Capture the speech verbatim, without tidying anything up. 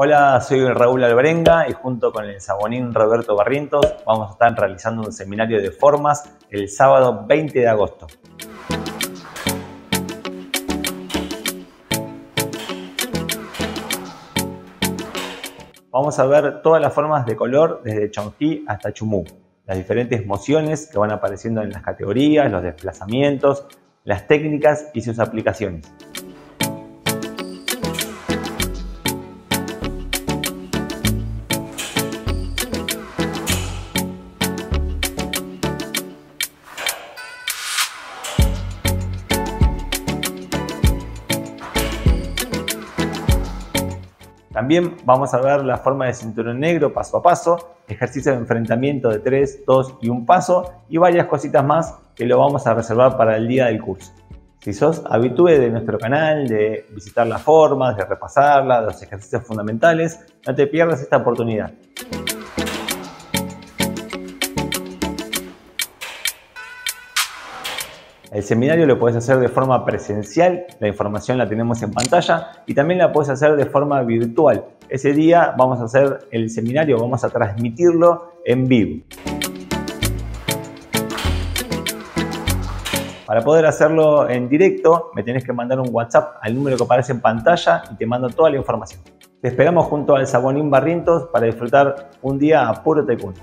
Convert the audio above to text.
Hola, soy Raúl Alvarenga y junto con el sabonín Roberto Barrientos vamos a estar realizando un seminario de formas el sábado veinte de agosto. Vamos a ver todas las formas de color desde Chongji hasta Chumú, las diferentes mociones que van apareciendo en las categorías, los desplazamientos, las técnicas y sus aplicaciones. También vamos a ver la forma de cinturón negro paso a paso, ejercicio de enfrentamiento de tres, dos y un paso y varias cositas más que lo vamos a reservar para el día del curso. Si sos habitué de nuestro canal, de visitar las formas, de repasarlas, los ejercicios fundamentales, no te pierdas esta oportunidad. El seminario lo podés hacer de forma presencial, la información la tenemos en pantalla, y también la podés hacer de forma virtual. Ese día vamos a hacer el seminario, vamos a transmitirlo en vivo. Para poder hacerlo en directo, me tenés que mandar un WhatsApp al número que aparece en pantalla y te mando toda la información. Te esperamos junto al sabum nim Barrientos para disfrutar un día a puro taekwondo.